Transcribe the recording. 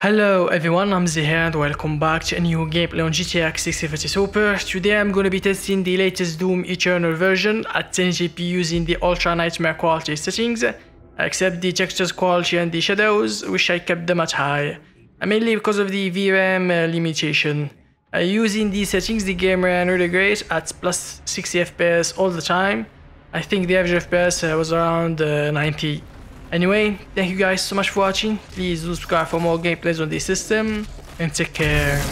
Hello everyone, I'm Zee here and welcome back to a new gameplay on GTX 1650 Super. Today I'm gonna be testing the latest Doom Eternal version at 1080p using the Ultra Nightmare quality settings, except the textures quality and the shadows, which I kept them at high, mainly because of the VRAM limitation. Using these settings the game ran really great at plus 60 FPS all the time. I think the average FPS was around 90. Anyway, thank you guys so much for watching. Please do subscribe for more gameplays on this system, and take care.